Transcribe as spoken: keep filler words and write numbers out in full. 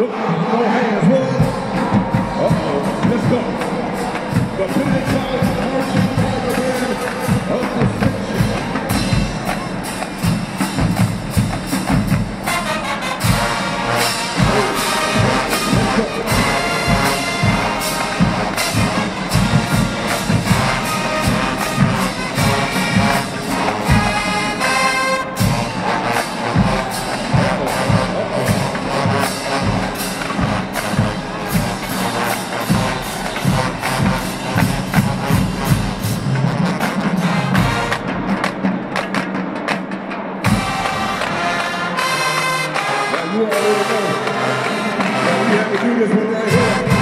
Look, no hands, look. Uh-oh, let's go. The big college version of the fiction. Let's go. You already know. We have to do this one right here.